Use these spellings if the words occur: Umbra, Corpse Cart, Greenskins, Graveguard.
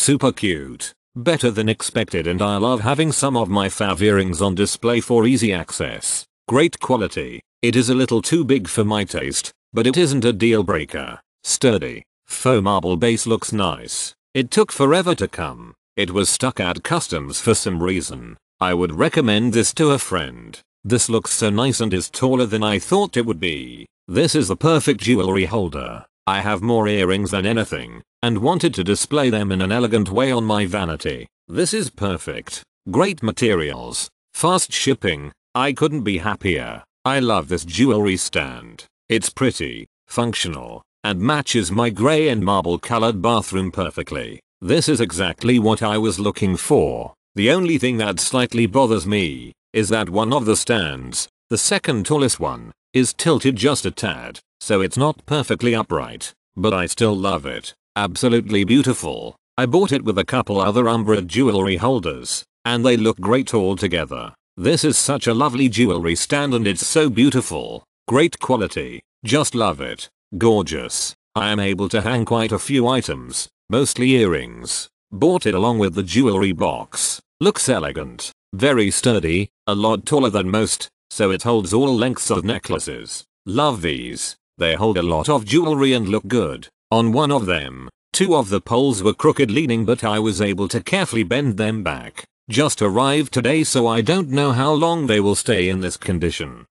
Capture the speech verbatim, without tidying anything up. Super cute. Better than expected, and I love having some of my fav earrings on display for easy access. Great quality. It is a little too big for my taste, but it isn't a deal breaker. Sturdy. Faux marble base looks nice. It took forever to come. It was stuck at customs for some reason. I would recommend this to a friend. This looks so nice and is taller than I thought it would be. This is the perfect jewelry holder. I have more earrings than anything, and wanted to display them in an elegant way on my vanity. This is perfect. Great materials. Fast shipping. I couldn't be happier. I love this jewelry stand. It's pretty, functional, and matches my grey and marble colored bathroom perfectly. This is exactly what I was looking for. The only thing that slightly bothers me is that one of the stands, the second tallest one, is tilted just a tad, so it's not perfectly upright, but I still love it. Absolutely beautiful. I bought it with a couple other Umbra jewelry holders, and they look great all together. This is such a lovely jewelry stand and it's so beautiful. Great quality. Just love it. Gorgeous. I am able to hang quite a few items, mostly earrings. Bought it along with the jewelry box. Looks elegant. Very sturdy, a lot taller than most, so it holds all lengths of necklaces. Love these. They hold a lot of jewelry and look good. On one of them, two of the poles were crooked leaning, but I was able to carefully bend them back. Just arrived today, so I don't know how long they will stay in this condition.